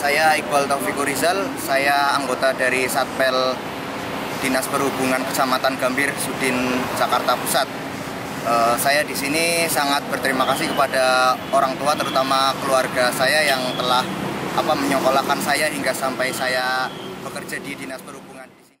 saya Iqbal Taufiqur Rizal, saya anggota dari Satpel Dinas Perhubungan Kecamatan Gambir, Sudin, Jakarta Pusat. Saya di sini sangat berterima kasih kepada orang tua, terutama keluarga saya yang telah menyekolahkan saya hingga sampai saya bekerja di Dinas Perhubungan di sini.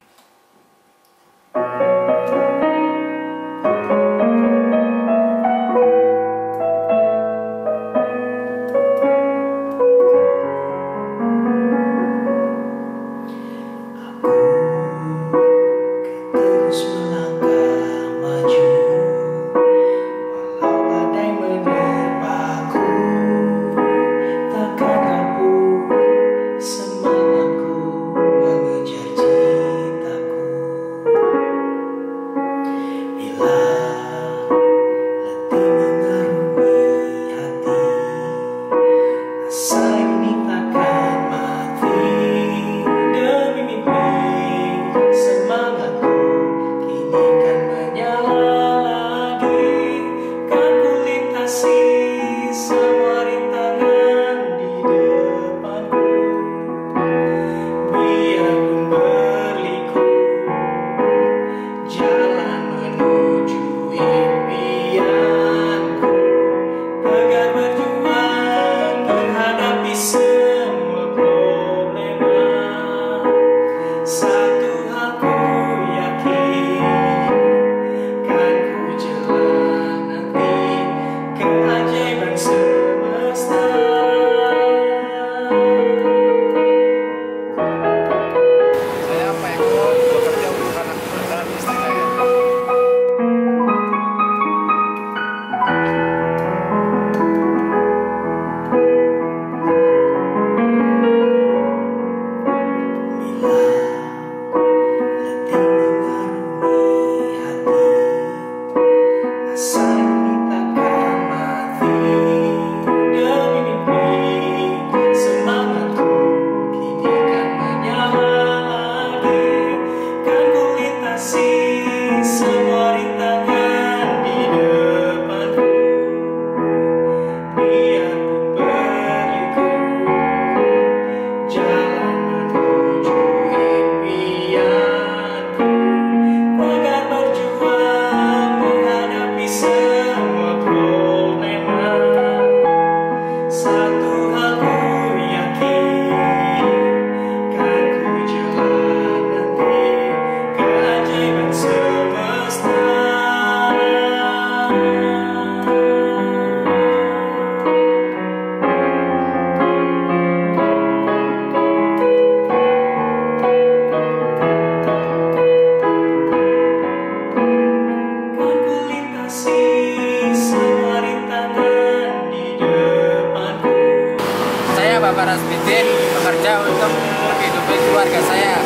Para Rasbidin bekerja untuk menghidupi keluarga saya.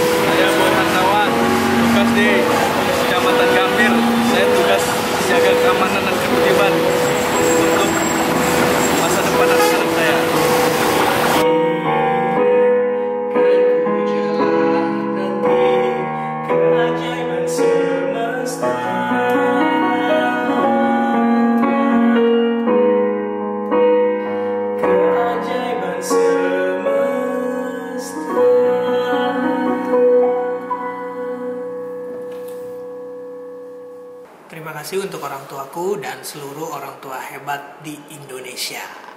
Saya Muhammad, tugas di Kecamatan Gambir. Saya tugas jaga keamanan dan ketertiban untuk masa depan anak-anak saya. Terima kasih untuk orang tuaku dan seluruh orang tua hebat di Indonesia.